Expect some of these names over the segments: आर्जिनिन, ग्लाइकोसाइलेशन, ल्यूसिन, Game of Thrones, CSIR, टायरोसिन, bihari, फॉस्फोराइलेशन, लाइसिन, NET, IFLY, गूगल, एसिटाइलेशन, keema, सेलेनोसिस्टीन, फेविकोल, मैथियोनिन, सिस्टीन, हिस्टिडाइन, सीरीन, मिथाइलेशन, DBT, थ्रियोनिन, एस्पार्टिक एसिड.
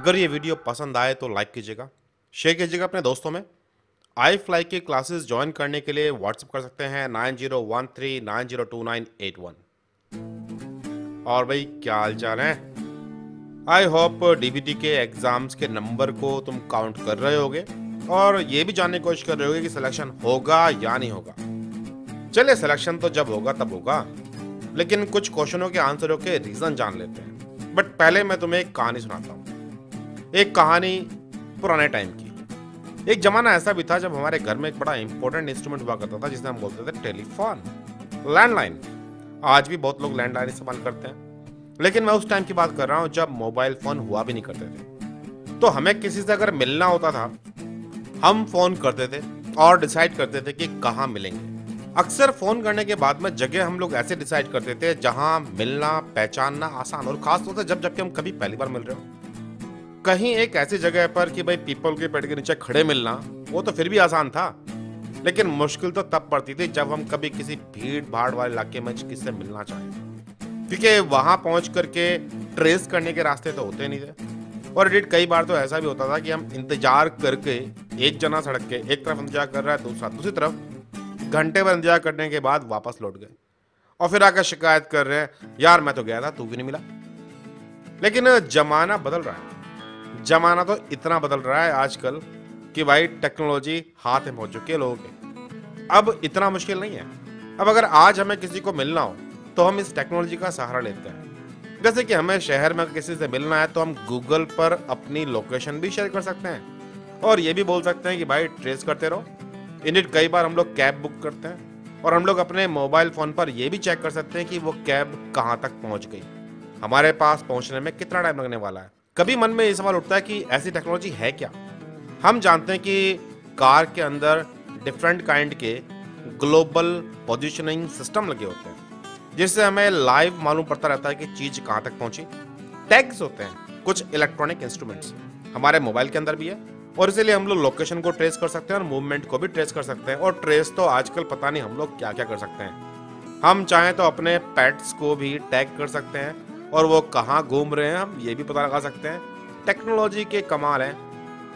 अगर ये वीडियो पसंद आए तो लाइक कीजिएगा, शेयर कीजिएगा अपने दोस्तों में। IFLY की क्लासेस ज्वाइन करने के लिए व्हाट्सएप कर सकते हैं 9013902981। और भाई क्या हाल चाल है, आई होप DBT के एग्जाम्स के नंबर को तुम काउंट कर रहे होगे और ये भी जानने की कोशिश कर रहे होगे कि सिलेक्शन होगा या नहीं होगा। चलिए सिलेक्शन तो जब होगा तब होगा, लेकिन कुछ क्वेश्चनों के आंसरों के रीजन जान लेते हैं। बट पहले मैं तुम्हें एक कहानी सुनाता हूँ, एक कहानी पुराने टाइम की। एक जमाना ऐसा भी था जब हमारे घर में एक बड़ा इंपॉर्टेंट इंस्ट्रूमेंट हुआ करता था जिसे हम बोलते थे टेलीफोन, लैंडलाइन। आज भी बहुत लोग लैंडलाइन इस्तेमाल करते हैं, लेकिन मैं उस टाइम की बात कर रहा हूँ जब मोबाइल फोन हुआ भी नहीं करते थे। तो हमें किसी से अगर मिलना होता था, हम फोन करते थे और डिसाइड करते थे कि कहाँ मिलेंगे। अक्सर फोन करने के बाद में जगह हम लोग ऐसे डिसाइड करते थे जहाँ मिलना पहचानना आसान, और खास तौर से जबकि हम कभी पहली बार मिल रहे हो कहीं एक ऐसी जगह पर कि भाई पीपल के पेड़ के नीचे खड़े मिलना, वो तो फिर भी आसान था। लेकिन मुश्किल तो तब पड़ती थी जब हम कभी किसी भीड़ भाड़ वाले इलाके में किससे मिलना चाहें, क्योंकि वहां पहुंच करके ट्रेस करने के रास्ते तो होते नहीं थे। और एडिट कई बार तो ऐसा भी होता था कि हम इंतजार करके, एक जना सड़क के एक तरफ इंतजार कर रहा है, दूसरा दूसरी तरफ, घंटे भर इंतजार करने के बाद वापस लौट गए और फिर आकर शिकायत कर रहे हैं, यार मैं तो गया था तू भी नहीं मिला। लेकिन जमाना बदल रहा है, जमाना तो इतना बदल रहा है आजकल कि भाई टेक्नोलॉजी हाथ में पहुंच चुकी है लोगों के। अब इतना मुश्किल नहीं है। अब अगर आज हमें किसी को मिलना हो तो हम इस टेक्नोलॉजी का सहारा लेते हैं। जैसे कि हमें शहर में किसी से मिलना है तो हम गूगल पर अपनी लोकेशन भी शेयर कर सकते हैं और ये भी बोल सकते हैं कि भाई ट्रेस करते रहो। इनडेड कई बार हम लोग कैब बुक करते हैं और हम लोग अपने मोबाइल फ़ोन पर ये भी चेक कर सकते हैं कि वो कैब कहाँ तक पहुँच गई, हमारे पास पहुँचने में कितना टाइम लगने वाला है। कभी मन में ये सवाल उठता है कि ऐसी टेक्नोलॉजी है क्या? हम जानते हैं कि कार के अंदर डिफरेंट काइंड के ग्लोबल पोजिशनिंग सिस्टम लगे होते हैं जिससे हमें लाइव मालूम पड़ता रहता है कि चीज़ कहाँ तक पहुँची। टैग्स होते हैं कुछ इलेक्ट्रॉनिक इंस्ट्रूमेंट्स, हमारे मोबाइल के अंदर भी है और इसीलिए हम लोग लोकेशन को ट्रेस कर सकते हैं और मूवमेंट को भी ट्रेस कर सकते हैं। और ट्रेस तो आजकल पता नहीं हम लोग क्या क्या कर सकते हैं। हम चाहें तो अपने पेट्स को भी टैग कर सकते हैं और वो कहाँ घूम रहे हैं हम ये भी पता लगा सकते हैं। टेक्नोलॉजी के कमाल हैं,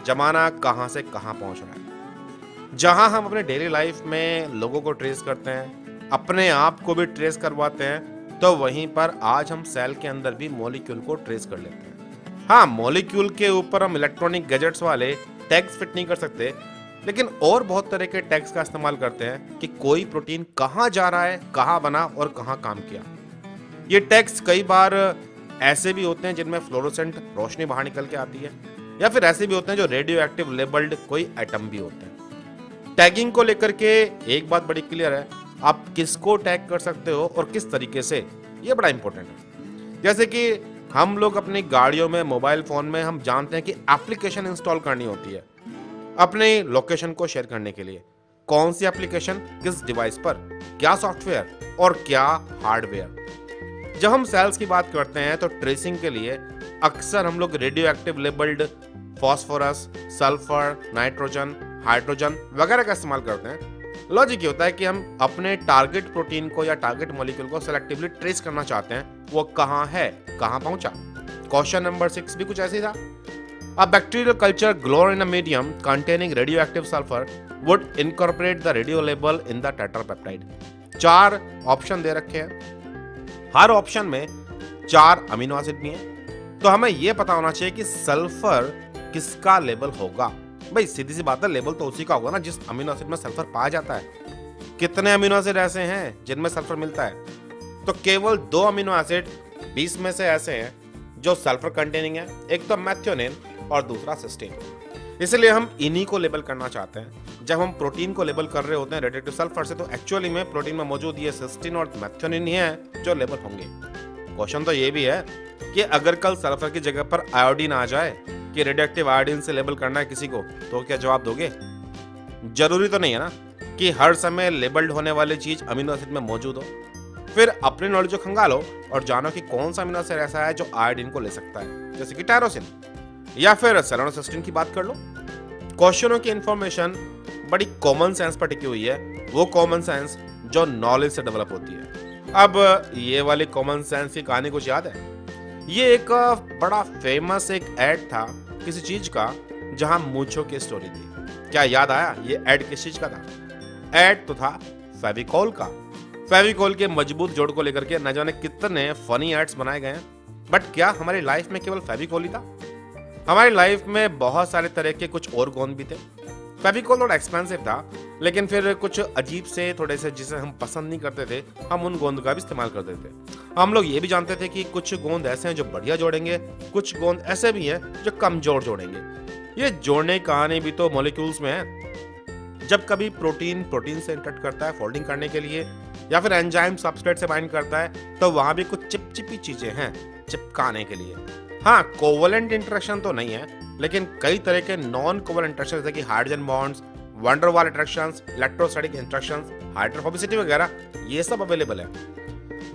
जमाना कहाँ से कहाँ पहुँच रहा है। जहाँ हम अपने डेली लाइफ में लोगों को ट्रेस करते हैं, अपने आप को भी ट्रेस करवाते हैं, तो वहीं पर आज हम सेल के अंदर भी मॉलिक्यूल को ट्रेस कर लेते हैं। हाँ, मॉलिक्यूल के ऊपर हम इलेक्ट्रॉनिक गैजेट्स वाले टैग्स फिट नहीं कर सकते, लेकिन और बहुत तरह के टैग्स का इस्तेमाल करते हैं कि कोई प्रोटीन कहाँ जा रहा है, कहाँ बना और कहाँ काम किया। ये टैग्स कई बार ऐसे भी होते हैं जिनमें फ्लोरोसेंट रोशनी बाहर निकल के आती है, या फिर ऐसे भी होते हैं जो रेडियो एक्टिव लेबल्ड कोई आइटम भी होते हैं। टैगिंग को लेकर के एक बात बड़ी क्लियर है, आप किसको टैग कर सकते हो और किस तरीके से, ये बड़ा इंपॉर्टेंट है। जैसे कि हम लोग अपनी गाड़ियों में, मोबाइल फ़ोन में हम जानते हैं कि एप्लीकेशन इंस्टॉल करनी होती है अपने लोकेशन को शेयर करने के लिए। कौन सी एप्लीकेशन, किस डिवाइस पर, क्या सॉफ्टवेयर और क्या हार्डवेयर। जब हम सेल्स की बात करते हैं तो ट्रेसिंग के लिए अक्सर हम लोग radio active labelled phosphorus, sulphur, nitrogen, hydrogen वगैरह का इस्तेमाल करते हैं। लॉजिक ये होता है कि हम अपने टारगेट प्रोटीन को या टारगेट मॉलिक्यूल को सेलेक्टिवली ट्रेस करना चाहते हैं, वो कहाँ है, कहाँ पहुँचा। क्वेश्चन नंबर 6 भी कुछ ऐसे ही था। A bacterial culture grown in a medium containing radioactive sulphur would incorporate the radio label in the tetrapeptide. 4 option दे रखे हैं, हर ऑप्शन में 4 अमीनो एसिड भी हैं, तो हमें यह पता होना चाहिए कि सल्फर किसका लेबल होगा। भाई सीधी सी बात है, लेबल तो उसी का होगा ना जिस अमीनो एसिड में सल्फर पाया जाता है। कितने अमीनो एसिड ऐसे हैं जिनमें सल्फर मिलता है? तो केवल 2 अमीनो एसिड 20 में से ऐसे हैं जो सल्फर कंटेनिंग है, एक तो मैथियोनिन और दूसरा सिस्टीन। इसलिए हम इन्हीं को लेबल करना चाहते हैं। जब हम प्रोटीन को लेबल कर रहे होते हैं रिलेटेड टू सल्फर से, तो एक्चुअली में प्रोटीन में मौजूद ये सिस्टीन और मैथियोनिन ही है जो लेबल होंगे। क्वेश्चन तो ये भी है कि अगर कल सल्फर की जगह पर आयोडीन आ जाए, कि रेडियोएक्टिव आयोडीन से लेबल करना है किसी को, तो क्या जवाब दोगे? जरूरी तो नहीं है ना कि हर समय लेबल्ड होने वाली चीज अमीनो एसिड में मौजूद हो। फिर अपने नॉलेज को खंगालो और जानो कि कौन सा अमीनो एसिड ऐसा है जो आयोडीन को ले सकता है, जैसे कि टायरोसिन, या फिर सेलेनोसिस्टीन की बात कर लो। क्वेश्चनों की इंफॉर्मेशन बड़ी कॉमन सेंस पर टिकी हुई है, वो कॉमन सेंस जो नॉलेज से डेवलप होती है। अब ये वाली कॉमन सेंस की कहानी कुछ याद है। ये एक बड़ा फेमस एक ऐड था किसी चीज का जहां मूंछों की स्टोरी थी। क्या याद आया ये ऐड किस चीज का था? ऐड तो था फेविकोल का। फेविकोल के मजबूत जोड़ को लेकर के न जाने कितने फनी एड्स बनाए गए हैं। बट क्या हमारी लाइफ में केवल फेविकोल ही था? हमारी लाइफ में बहुत सारे तरह के कुछ और गोंद भी थे। फेविकोल थोड़ा एक्सपेंसिव था, लेकिन फिर कुछ अजीब से थोड़े से जिसे हम पसंद नहीं करते थे, हम उन गोंद का भी इस्तेमाल करते थे। हम लोग ये भी जानते थे कि कुछ गोंद ऐसे हैं जो बढ़िया जोड़ेंगे, कुछ गोंद ऐसे भी हैं जो कमजोर जोड़ेंगे। ये जोड़ने की कहानी भी तो मॉलिक्यूल्स में है। जब कभी प्रोटीन से इंटरेक्ट करता है फोल्डिंग करने के लिए, या फिर एंजाइम सब्सट्रेट से बाइंड करता है, तो वहाँ भी कुछ चिपचिपी चीजें हैं चिपकाने के लिए। हाँ, कोवलेंट इंटरेक्शन तो नहीं है, लेकिन कई तरह के नॉन कोवलेंट इंटरेक्शन जैसे कि hydrogen bonds, van der wall interactions, electrostatic interactions, hydrophobicity वगैरह, ये सब अवेलेबल है।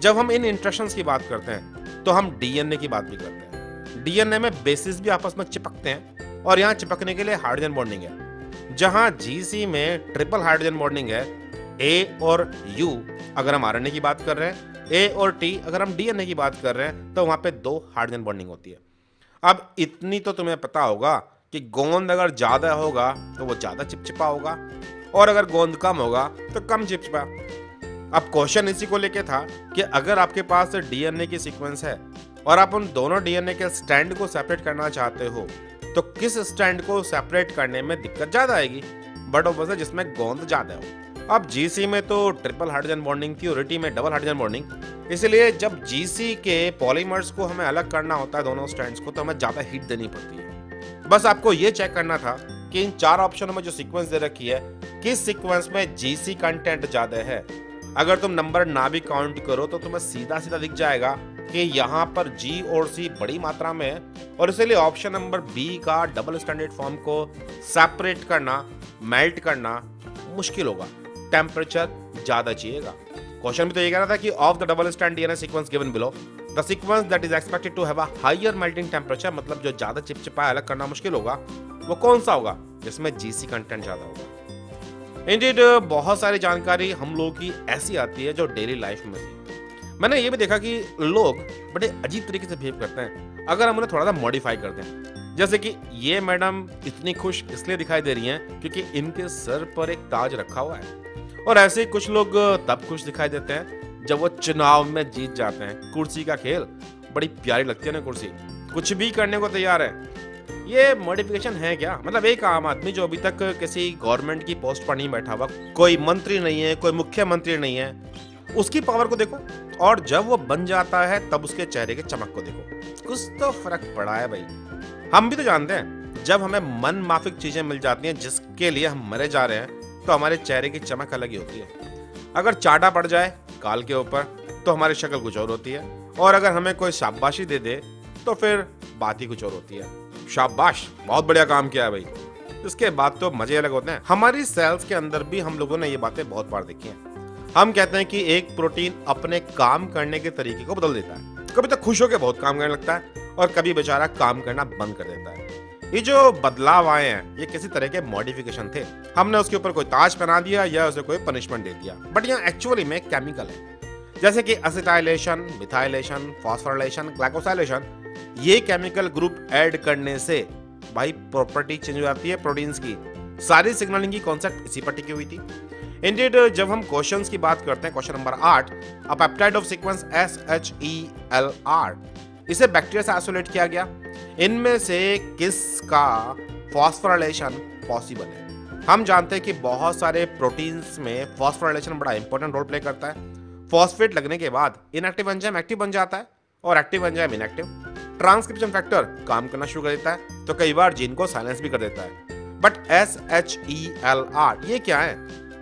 जब हम इन इंटरेक्शंस की बात करते हैं तो हम डीएनए की बात भी करते हैं। डीएनए में बेसिस भी आपस में चिपकते हैं, और यहाँ चिपकने के लिए हाइड्रोजन बॉन्डिंग है। जहाँ जीसी में ट्रिपल हाइड्रोजन बॉन्डिंग है, ए और यू अगर हम आरएनए की बात कर रहे हैं, ए और टी अगर हम डीएनए की बात कर रहे हैं, तो वहां पे 2 हाइड्रोजन बॉन्डिंग होती है। अब इतनी तो तुम्हें पता होगा कि गोंद अगर ज्यादा होगा तो वो ज्यादा चिपचिपा होगा, और अगर गोंद कम होगा तो कम चिपचिपा। अब क्वेश्चन इसी को लेके था कि अगर आपके पास डीएनए की सीक्वेंस है और आप उन दोनों डीएनए के स्ट्रैंड को सेपरेट करना चाहते हो, तो किस स्ट्रैंड को सेपरेट करने में दिक्कत ज्यादा आएगी? बट ऑब्वियसली जिसमें गोंद ज्यादा हो। अब जीसी में तो ट्रिपल हाइड्रोजन बॉन्डिंग थी और रेटी में डबल हाइड्रोजन बॉन्डिंग, इसलिए जब जीसी के पॉलीमर्स को हमें अलग करना होता है दोनों स्ट्रैंड्स को, तो हमें ज़्यादा हीट देनी पड़ती है। बस आपको ये चेक करना था कि इन 4 ऑप्शनों में जो सीक्वेंस दे रखी है, किस सीक्वेंस में जीसी कंटेंट ज़्यादा है। अगर तुम नंबर ना भी काउंट करो तो तुम्हें सीधा सीधा दिख जाएगा कि यहाँ पर जी और सी बड़ी मात्रा में है, और इसलिए ऑप्शन नंबर बी का डबल स्टैंडर्ड फॉर्म को सेपरेट करना, मेल्ट करना मुश्किल होगा। टेम्परेचर ज्यादा चाहिएगा। क्वेश्चन भी तो ये कह रहा था कि of the double strand DNA sequence given below the sequence that is expected to have a higher melting temperature, मतलब जो ज्यादा चिपचिपा अलग करना मुश्किल होगा वो कौन सा होगा? जिसमें जीसी कंटेंट ज्यादा होगा। इंडीड बहुत सारी जानकारी हम लोगों की ऐसी आती है जो डेली लाइफ में थी। मैंने ये भी देखा कि लोग बड़े अजीब तरीके से बिहेव करते हैं अगर हम उन्हें थोड़ा सा मॉडिफाई करते हैं। जैसे कि ये मैडम इतनी खुश इसलिए दिखाई दे रही हैं क्योंकि इनके सर पर एक ताज रखा हुआ है। और ऐसे ही कुछ लोग तब खुश दिखाई देते हैं जब वो चुनाव में जीत जाते हैं। कुर्सी का खेल, बड़ी प्यारी लगती है ना कुर्सी, कुछ भी करने को तैयार है। ये मॉडिफिकेशन है क्या? मतलब एक आम आदमी जो अभी तक किसी गवर्नमेंट की पोस्ट पर नहीं बैठा हुआ, कोई मंत्री नहीं है, कोई मुख्यमंत्री नहीं है, उसकी पावर को देखो, और जब वो बन जाता है तब उसके चेहरे के चमक को देखो। कुछ तो फर्क पड़ा है भाई। हम भी तो जानते हैं जब हमें मन माफिक चीजें मिल जाती हैं जिसके लिए हम मरे जा रहे हैं, तो हमारे चेहरे की चमक अलग ही होती है। अगर चाटा पड़ जाए काल के ऊपर तो हमारी शक्ल कुछ और होती है, और अगर हमें कोई शाबाशी दे दे तो फिर बात ही कुछ और होती है। शाबाश, बहुत बढ़िया काम किया है भाई, इसके बाद तो मजे अलग होते हैं। हमारी सेल्स के अंदर भी हम लोगों ने ये बातें बहुत बार देखी हैं। हम कहते हैं कि एक प्रोटीन अपने काम करने के तरीके को बदल देता है। कभी तो खुश होकर बहुत काम करने लगता है, और कभी बेचारा काम करना बंद कर देता है। ये जो बदलाव आए हैं ये किसी तरह के मॉडिफिकेशन थे। हमने उसके ऊपर कोई ताज पहना दिया या उसे कोई पनिशमेंट दे दिया, बट यहाँ एक्चुअली में केमिकल है, जैसे कि एसिटाइलेशन, मिथाइलेशन, फॉस्फोराइलेशन, ग्लाइकोसाइलेशन। ये केमिकल ग्रुप ऐड करने से भाई प्रॉपर्टी चेंज हो जाती है प्रोटीन्स की। सारी सिग्नलिंग की कॉन्सेप्ट इसी पर टिकी हुई थी। इंडेड जब हम क्वेश्चंस की बात करते हैं, question number 8, a peptide of sequence SHELR, इसे बैक्टीरिया से आइसोलेट किया गया। इनमें से किसका फॉस्फोराइलेशन पॉसिबल है? हम जानते हैं कि बहुत सारे प्रोटीन्स में फॉस्फोराइलेशन बड़ा इंपॉर्टेंट रोल प्ले करता है। फॉस्फेट लगने के बाद इनएक्टिव एंजाइम एक्टिव बन जाता है, और active enzyme inactive. Transcription factor काम करना शुरू कर देता है, तो कई बार जीन को साइलेंस भी कर देता है। बट SHELR ये क्या है?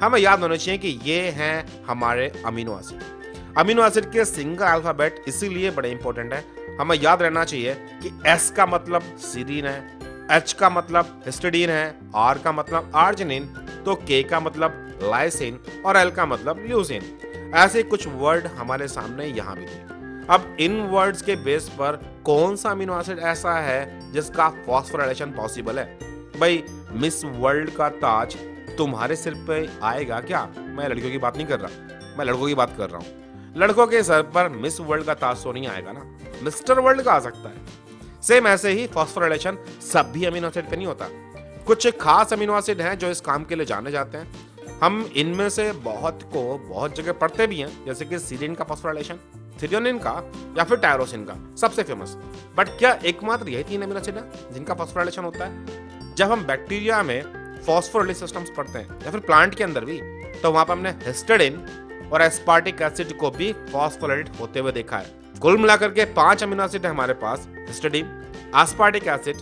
हमें याद होना चाहिए कि ये हैं हमारे अमीनो एसिड। अमीनो एसिड के सिंगल अल्फाबेट इसीलिए बड़े इंपॉर्टेंट है। हमें याद रहना चाहिए कि S का मतलब सीरीन है, H का मतलब हिस्टिडीन है, R का मतलब आर्जिनिन, तो K का मतलब लाइसिन, और L का मतलब ल्यूसिन। ऐसे कुछ वर्ड हमारे सामने यहाँ भी थे। अब इन वर्ड्स के बेस पर कौन सा अमीनो एसिड ऐसा है जिसका फॉस्फोराइलेशन पॉसिबल है? भाई मिस वर्ल्ड का ताज तुम्हारे सिर पे आएगा क्या? मैं लड़कियों की बात नहीं कर रहा, मैं लड़कों की बात कर रहा हूँ। लड़कों के सर पर मिस वर्ल्ड का ताज तो नहीं आएगा ना, मिस्टर वर्ल्ड का आ सकता है। सेम ऐसे ही फॉस्फोराइलेशन सभी अमीनो एसिड पे नहीं होता, कुछ खास अमीनो एसिड हैं जो इस काम के लिए जाने जाते हैं। हम इनमें से बहुत को बहुत जगह पढ़ते भी हैं, जैसे कि सीरीन का फॉस्फोराइलेशन, थ्रियोनिन का या फिर टायरोसिन का सबसे फेमस। बट क्या एकमात्र यही तीन अमीनो एसिड हैं जिनका फॉस्फोराइलेशन होता है? जब हम बैक्टीरिया में फॉस्फोराइलेशन सिस्टम्स पढ़ते हैं या फिर प्लांट के अंदर भी, तो वहां पर हमने हिस्टिडाइन और एस्पार्टिक एसिड को भी फॉस्फोराइलेट होते हुए देखा है। कुल मिलाकर के 5 अमीनो एसिड है हमारे पास, हिस्टिडाइन, एस्पार्टिक एसिड,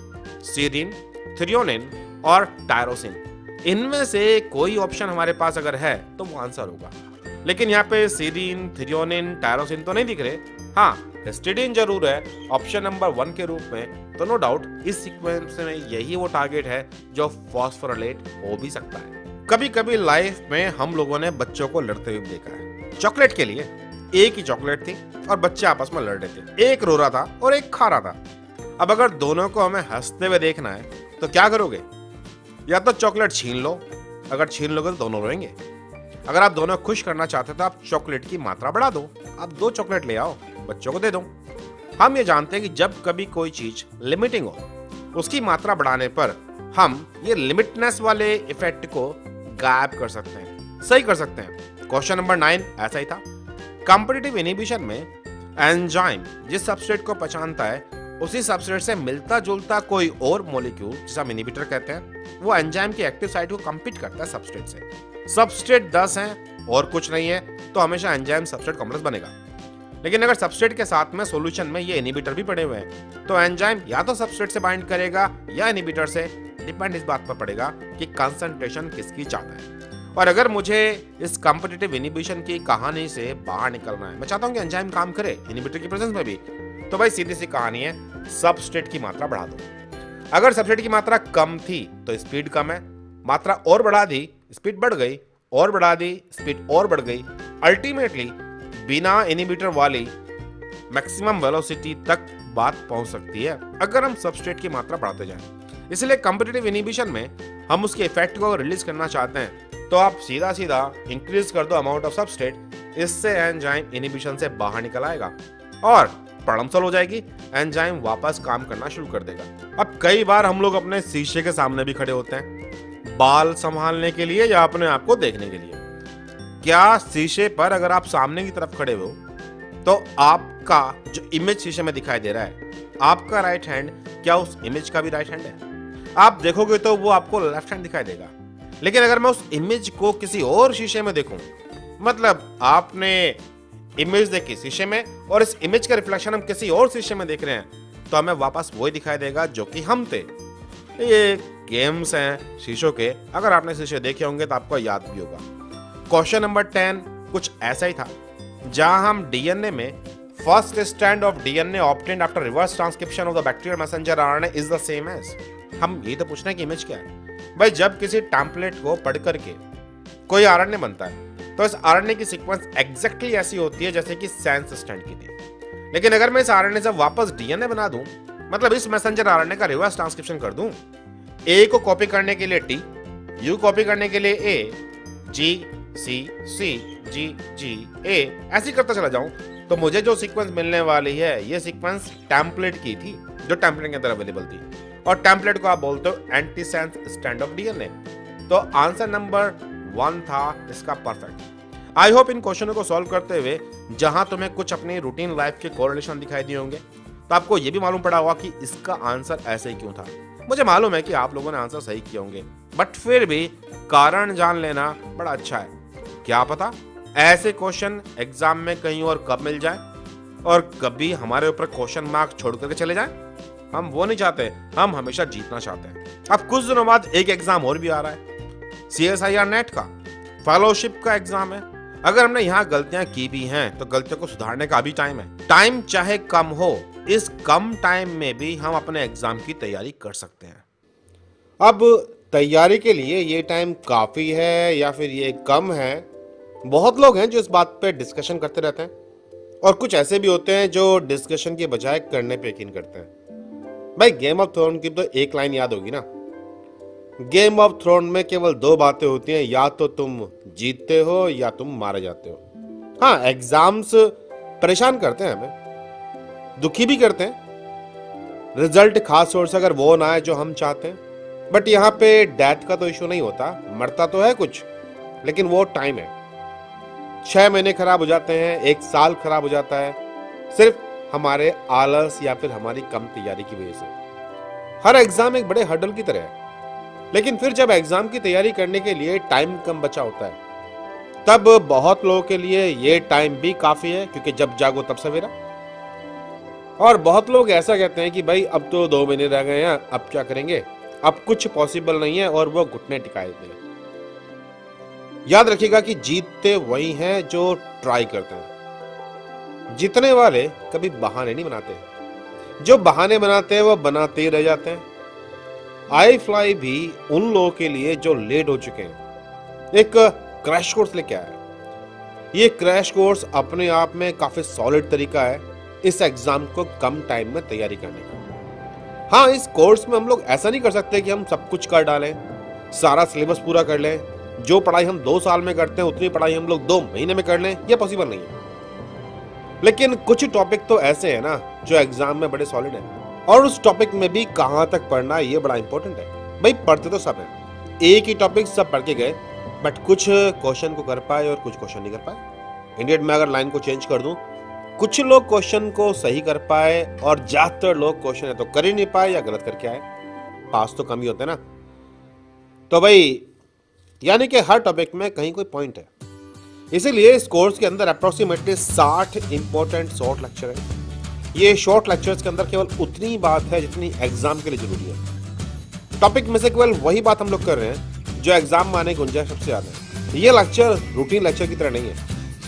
सीरीन, थ्रियोनिन और टायरोसिन। इनमें से कोई ऑप्शन हमारे पास अगर है तो वो आंसर होगा। लेकिन यहाँ पे सीरीन, थ्रियोनिन, टायरोसिन तो नहीं दिख रहे, हाँ हिस्टिडाइन जरूर है ऑप्शन नंबर 1 के रूप में। तो नो डाउट इस सीक्वेंस में यही वो टारगेट है जो फॉस्फोराइलेट हो भी सकता है। कभी कभी लाइफ में हम लोगों ने बच्चों को लड़ते हुए देखा है। चॉकलेट के लिए एक ही चॉकलेट थी और बच्चे आपस में लड़ रहे थे, एक रो रहा था और एक खा रहा था। अब अगर दोनों को हमें हंसते हुए देखना है तो क्या करोगे? या तो चॉकलेट छीन लो, अगर छीन लोगे तो दोनों रोएंगे। अगर आप दोनों खुश करना चाहते हो तो आप चॉकलेट की मात्रा बढ़ा दो, आप 2 चॉकलेट ले आओ, बच्चों को दे दो। हम ये जानते हैं कि जब कभी कोई चीज लिमिटिंग हो, उसकी मात्रा बढ़ाने पर हम ये लिमिटनेस वाले इफेक्ट को गायब कर सकते हैं, सही कर सकते हैं। क्वेश्चन नंबर 9 ऐसा ही था। कॉम्पिटिटिव इनहिबिशन में एंजाइम जिस सबस्ट्रेट को पहचानता है, उसी सबस्ट्रेट से मिलता जुलता कोई और मॉलिक्यूल जिसे हम इनहिबिटर कहते हैं, वो एंजाइम की एक्टिव साइट को कम्पीट करता है सबस्ट्रेट से। सबस्ट्रेट 10 हैं और कुछ नहीं है तो हमेशा एंजाइम सबस्ट्रेट कॉम्प्लेक्स बनेगा। लेकिन अगर सबस्ट्रेट के साथ में सॉल्यूशन में ये इनहिबिटर भी पड़े हुए हैं, तो एंजाइम या तो सबस्ट्रेट से बाइंड करेगा या इनहिबिटर से। डिपेंड इस बात पर पड़ेगा कि कंसंट्रेशन किसकी चाहता है। और अगर मुझे इस कॉम्पिटिटिव इनहिबिशन की कहानी से बाहर निकलना है, मैं चाहता हूं कि एंजाइम काम करे इनहिबिटर की प्रेजेंस में भी, तो भाई सीधी सी कहानी है, सबस्ट्रेट की मात्रा बढ़ा दो। अगर सबस्ट्रेट की मात्रा कम थी तो स्पीड कम है, मात्रा और बढ़ा दी स्पीड बढ़ गई, और बढ़ा दी स्पीड और बढ़ गई। अल्टीमेटली बिना इनहिबिटर वाली मैक्सिमम वेलोसिटी तक बात पहुंच सकती है अगर हम सबस्ट्रेट की मात्रा बढ़ाते जाएं। इसलिए कॉम्पिटिटिव इनहिबिशन में हम उसके इफेक्ट को रिलीज करना चाहते हैं तो आप सीधा सीधा इंक्रीज कर दो अमाउंट ऑफ सबस्ट्रेट, इससे एंजाइम इनहिबिशन से बाहर निकल आएगा और प्रॉब्लम हो जाएगी, एंजाइम वापस काम करना शुरू कर देगा। अब कई बार हम लोग अपने शीशे के सामने भी खड़े होते हैं, बाल संभालने के लिए या अपने आप को देखने के लिए। क्या शीशे पर अगर आप सामने की तरफ खड़े हो तो आपका जो इमेज शीशे में दिखाई दे रहा है, आपका राइट हैंड क्या उस इमेज का भी राइट हैंड है? आप देखोगे तो वो आपको लेफ्ट हैंड दिखाई देगा। लेकिन अगर मैं उस इमेज को किसी और शीशे में देखूं, मतलब आपने इमेज देखी शीशे में और इस इमेज का रिफ्लेक्शन हम किसी और शीशे में देख रहे हैं, तो हमें वापस वही दिखाई देगा जो कि हम थे। ये गेम्स हैं शीशों के, अगर आपने शीशे देखे होंगे तो आपको याद भी होगा। क्वेश्चन नंबर 10 कुछ ऐसा ही था, जहां हम डीएनए में first strand of DNA obtained after reverse transcription of the bacterial messenger RNA is the same as. हम ये तो पूछना है कि इमेज क्या है। भाई जब किसी टेम्पलेट को पढ़ करके कोई आरएनए बनता है तो इस आरएनए की सीक्वेंस एग्जैक्टली ऐसी होती है जैसे कि सेंस स्टैंड की थी। लेकिन अगर मैं इस आरएनए से वापस डीएनए बना दूं, मतलब इस मैसेंजर आरएनए का रिवर्स ट्रांसक्रिप्शन कर दूं, ए को कॉपी करने के लिए टी, यू कॉपी करने के लिए ए, जी सी जी जी ए, ऐसी करता चला जाऊं तो मुझे जो सीक्वेंस मिलने वाली है ये सीक्वेंस टेम्पलेट की थी जो टेम्पलेट के अंदर अवेलेबल थी। और टेम्पलेट को आप बोलते हो anti sense stand of DNA. तो आंसर नंबर 1 था इसका परफेक्ट। आई होप इन क्वेश्चनों को सॉल्व करते हुए जहां तुम्हें कुछ अपनी रूटीन लाइफ के कोरिलेशन दिखाई दिए होंगे तो आपको यह भी मालूम पड़ा होगा कि इसका आंसर ऐसे ही क्यों था। मुझे मालूम है कि आप लोगों ने आंसर सही किए होंगे, बट फिर भी कारण जान लेना बड़ा अच्छा है। क्या पता ऐसे क्वेश्चन एग्जाम में कहीं और कब मिल जाए और कभी हमारे ऊपर क्वेश्चन मार्क छोड़ करके चले जाए। हम वो नहीं चाहते, हम हमेशा जीतना चाहते हैं। अब कुछ दिनों बाद एक एग्जाम और भी आ रहा है, CSIR नेट का फेलोशिप का एग्जाम है। अगर हमने यहाँ गलतियां की भी हैं तो गलतियों को सुधारने का भी टाइम है। टाइम चाहे कम हो, इस कम टाइम में भी हम अपने एग्जाम की तैयारी कर सकते हैं। अब तैयारी के लिए ये टाइम काफ़ी है या फिर ये कम है, बहुत लोग हैं जो इस बात पे डिस्कशन करते रहते हैं और कुछ ऐसे भी होते हैं जो डिस्कशन के बजाय करने पर यकीन करते हैं। भाई गेम ऑफ थ्रोन की तो एक लाइन याद होगी ना, गेम ऑफ थ्रोन में केवल 2 बातें होती हैं, या तो तुम जीतते हो या तुम मारे जाते हो। हाँ, एग्जाम्स परेशान करते हैं, हमें दुखी भी करते हैं, रिजल्ट खास तौर से अगर वो ना आए जो हम चाहते हैं। बट यहाँ पे डेथ का तो इशू नहीं होता, मरता तो है कुछ, लेकिन वो टाइम है, 6 महीने खराब हो जाते हैं, 1 साल खराब हो जाता है, सिर्फ हमारे आलस या फिर हमारी कम तैयारी की वजह से। हर एग्जाम एक बड़े हर्डल की तरह है, लेकिन फिर जब एग्जाम की तैयारी करने के लिए टाइम कम बचा होता है, तब बहुत लोगों के लिए ये टाइम भी काफी है, क्योंकि जब जागो तब सवेरा। और बहुत लोग ऐसा कहते हैं कि भाई अब तो 2 महीने रह गए हैं, अब क्या करेंगे, अब कुछ पॉसिबल नहीं है, और वो घुटने टिकाए थे। याद रखिएगा कि जीतते वही हैं जो ट्राई करते हैं। जीतने वाले कभी बहाने नहीं बनाते, जो बहाने बनाते हैं वो बनाते ही रह जाते हैं। आई फ्लाई भी उन लोगों के लिए जो लेट हो चुके हैं। एक क्रैश कोर्स लेके आया है। ये क्रैश कोर्स अपने आप में काफी सॉलिड तरीका है इस एग्जाम को कम टाइम में तैयारी करने का। हाँ, इस कोर्स में हम लोग ऐसा नहीं कर सकते कि हम सब कुछ कर डालें, सारा सिलेबस पूरा कर लें। जो पढ़ाई हम 2 साल में करते हैं उतनी पढ़ाई हम लोग 2 महीने में कर लें, यह पॉसिबल नहीं है। लेकिन कुछ टॉपिक तो ऐसे हैं ना जो एग्जाम में बड़े सॉलिड हैं, और उस टॉपिक में भी कहाँ तक पढ़ना ये बड़ा इंपॉर्टेंट है। भाई पढ़ते तो सब हैं, एक ही टॉपिक सब पढ़ के गए, बट कुछ क्वेश्चन को कर पाए और कुछ क्वेश्चन नहीं कर पाए। इंडियन में अगर लाइन को चेंज कर दूं, कुछ लोग क्वेश्चन को सही कर पाए और ज्यादातर लोग क्वेश्चन है तो कर ही नहीं पाए या गलत करके आए, पास तो कम ही होते ना। तो भाई यानी कि हर टॉपिक में कहीं कोई पॉइंट है, इसीलिए इस कोर्स के अंदर अप्रोक्सीमेटली 60 इंपॉर्टेंट शॉर्ट लेक्चर है। ये शॉर्ट लेक्चर्स के अंदर केवल उतनी ही बात है जितनी एग्जाम के लिए जरूरी है। टॉपिक में से केवल वही बात हम लोग कर रहे हैं जो एग्जाम में आने की गुंजाइश सबसे ज्यादा है। ये लेक्चर रूटीन लेक्चर की तरह नहीं है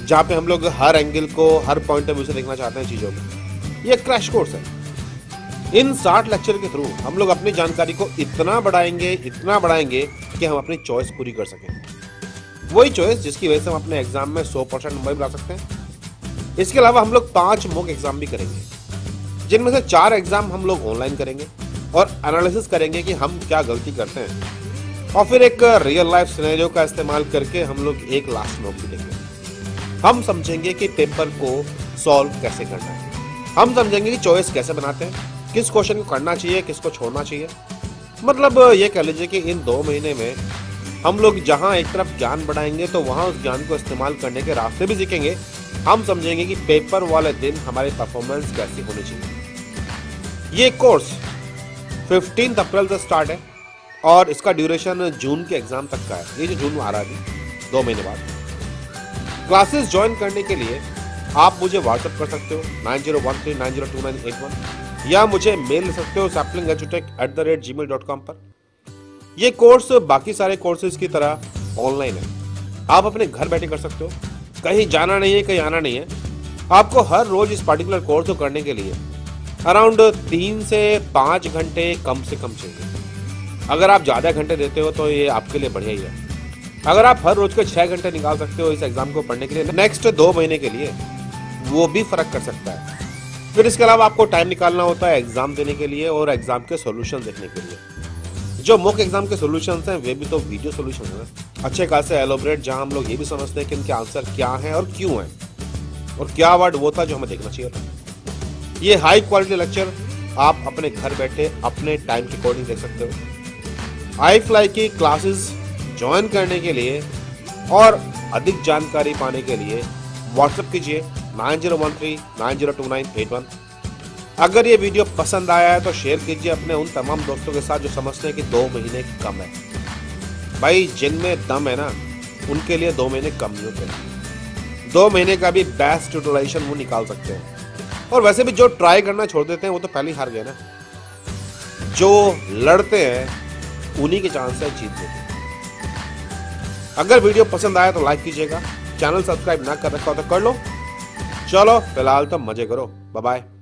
जहाँ पे हम लोग हर एंगल को, हर पॉइंट ऑफ व्यू से देखना चाहते हैं चीजों को। ये क्रैश कोर्स है। इन 60 लेक्चर के थ्रू हम लोग अपनी जानकारी को इतना बढ़ाएंगे कि हम अपनी चॉइस पूरी कर सकें, वही चॉइस जिसकी वजह से हम अपने एग्जाम में 100% नंबर भी ला सकते हैं। इसके अलावा हम लोग 5 मॉक एग्जाम भी करेंगे, जिनमें से 4 एग्जाम हम लोग ऑनलाइन करेंगे और एनालिसिस करेंगे कि हम क्या गलती करते हैं, और फिर एक रियल लाइफ सिनेरियो का इस्तेमाल करके हम लोग एक लास्ट मॉक भी देंगे। हम समझेंगे कि पेपर को सॉल्व कैसे करना है, हम समझेंगे कि चॉइस कैसे बनाते हैं, किस क्वेश्चन को करना चाहिए, किसको छोड़ना चाहिए। मतलब ये कह लीजिए कि इन 2 महीने में हम लोग जहाँ एक तरफ ज्ञान बढ़ाएंगे तो वहाँ उस ज्ञान को इस्तेमाल करने के रास्ते भी सीखेंगे। हम समझेंगे कि पेपर वाले दिन हमारी परफॉर्मेंस कैसी होनी चाहिए। ये कोर्स 15 अप्रैल से स्टार्ट है और इसका ड्यूरेशन जून के एग्जाम तक का है। ये जो जून में आ रहा है 2 महीने बाद। क्लासेस ज्वाइन करने के लिए आप मुझे व्हाट्सएप कर सकते हो 9013902981 या मुझे मेल ले सकते हो sapling@gmail.com पर। यह कोर्स बाकी सारे कोर्सेज की तरह ऑनलाइन है, आप अपने घर बैठे कर सकते हो, कहीं जाना नहीं है, कहीं आना नहीं है। आपको हर रोज इस पार्टिकुलर कोर्स को करने के लिए अराउंड 3 से 5 घंटे कम से कम चाहिए। अगर आप ज़्यादा घंटे देते हो तो ये आपके लिए बढ़िया ही है। अगर आप हर रोज के 6 घंटे निकाल सकते हो इस एग्ज़ाम को पढ़ने के लिए नेक्स्ट 2 महीने के लिए, वो भी फ़र्क कर सकता है। फिर इसके अलावा आपको टाइम निकालना होता है एग्ज़ाम देने के लिए और एग्ज़ाम के सोल्यूशन देखने के लिए। जो मॉक एग्ज़ाम के सोल्यूशन हैं वे भी तो वीडियो सोल्यूशन हैं, अच्छे खासे एलोबरेट, जहाँ हम लोग ये भी समझते हैं कि इनके आंसर क्या हैं और क्यों हैं, और क्या वर्ड वो था जो हमें देखना चाहिए था। ये हाई क्वालिटी लेक्चर आप अपने घर बैठे अपने टाइम के अकॉर्डिंग देख सकते हो। आई फ्लाई की क्लासेस ज्वाइन करने के लिए और अधिक जानकारी पाने के लिए व्हाट्सएप कीजिए 9013902981। अगर ये वीडियो पसंद आया है तो शेयर कीजिए अपने उन तमाम दोस्तों के साथ जो समझते हैं कि 2 महीने कम है। भाई जिनमें दम है ना, उनके लिए 2 महीने कम नहीं होते, 2 महीने का भी बेस्ट यूटिलाइजेशन वो निकाल सकते हैं। और वैसे भी जो ट्राई करना छोड़ देते हैं वो तो पहले ही हार गए ना। जो लड़ते हैं उन्हीं के चांस है जीतने के। अगर वीडियो पसंद आया तो लाइक कीजिएगा, चैनल सब्सक्राइब ना कर रखा हो तो कर लो। चलो फिलहाल तो मजे करो, बाय बाय।